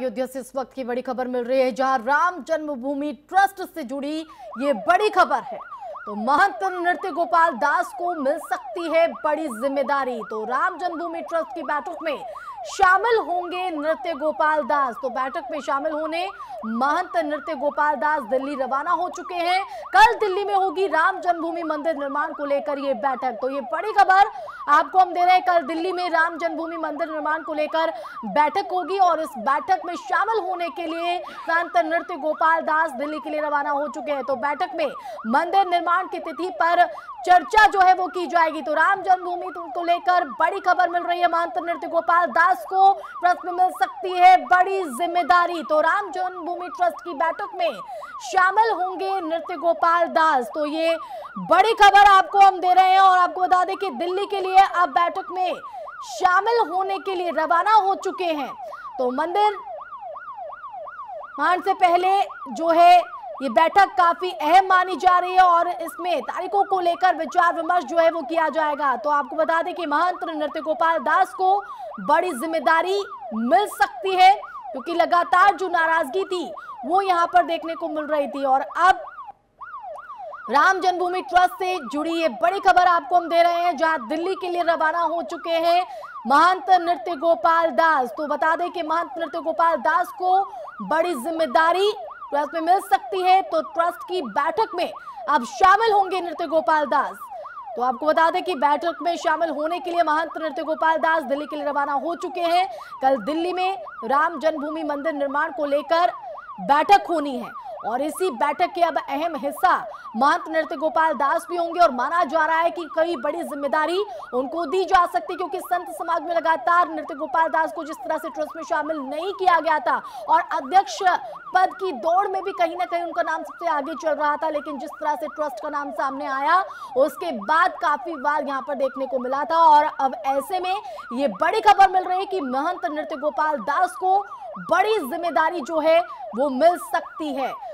अयोध्या से इस वक्त की बड़ी खबर मिल रही है, जहां राम जन्मभूमि ट्रस्ट से जुड़ी ये बड़ी खबर है। तो महंत नृत्य गोपाल दास को मिल सकती है बड़ी जिम्मेदारी। तो राम जन्मभूमि ट्रस्ट की बैठक में शामिल होंगे नृत्य गोपाल दास। तो बैठक में शामिल होने महंत नृत्य गोपाल दास दिल्ली रवाना हो चुके हैं। कल दिल्ली में होगी राम जन्मभूमि मंदिर निर्माण को लेकर ये बैठक। तो ये बड़ी खबर आपको हम दे रहे हैं, कल दिल्ली में राम जन्मभूमि मंदिर निर्माण को लेकर बैठक होगी और इस बैठक में शामिल होने के लिए महंत नृत्य गोपाल दास दिल्ली के लिए रवाना हो चुके हैं। तो बैठक में मंदिर निर्माण की तिथि पर चर्चा जो है वो की जाएगी। तो राम जन्मभूमि को लेकर बड़ी खबर मिल रही है, महंत नृत्य गोपाल दास को ट्रस्ट में मिल सकती है बड़ी जिम्मेदारी। तो राम जन्मभूमि ट्रस्ट की बैठक में शामिल होंगे नृत्य गोपाल दास। तो ये बड़ी खबर आपको हम दे रहे हैं और आपको बता दें कि दिल्ली के लिए अब बैठक में शामिल होने के लिए रवाना हो चुके हैं। तो मंदिर मान से पहले जो है ये बैठक काफी अहम मानी जा रही है और इसमें तारीखों को लेकर विचार विमर्श जो है वो किया जाएगा। तो आपको बता दें कि महंत नृत्य गोपाल दास को बड़ी जिम्मेदारी मिल सकती है, क्योंकि लगातार जो नाराजगी थी वो यहाँ पर देखने को मिल रही थी और अब राम जन्मभूमि ट्रस्ट से जुड़ी ये बड़ी खबर आपको हम दे रहे हैं, जहाँ दिल्ली के लिए रवाना हो चुके हैं महंत नृत्य गोपाल दास। तो बता दें कि महंत नृत्य गोपाल दास को बड़ी जिम्मेदारी ट्रस्ट में मिल सकती है। तो ट्रस्ट की बैठक में अब शामिल होंगे नृत्य गोपाल दास। तो आपको बता दें कि बैठक में शामिल होने के लिए महंत नृत्य गोपाल दास दिल्ली के लिए रवाना हो चुके हैं। कल दिल्ली में राम जन्मभूमि मंदिर निर्माण को लेकर बैठक होनी है और इसी बैठक के अब अहम हिस्सा महंत नृत्य गोपाल दास भी होंगे और माना जा रहा है कि कई बड़ी जिम्मेदारी उनको दी जा सकती है, क्योंकि संत समाज में लगातार नृत्य गोपाल दास को जिस तरह से ट्रस्ट में शामिल नहीं किया गया था और अध्यक्ष पद की दौड़ में भी कहीं ना कहीं उनका नाम सबसे आगे चल रहा था, लेकिन जिस तरह से ट्रस्ट का नाम सामने आया उसके बाद काफी बार यहाँ पर देखने को मिला था। और अब ऐसे में ये बड़ी खबर मिल रही है कि महंत नृत्य गोपाल दास को बड़ी जिम्मेदारी जो है वो मिल सकती है।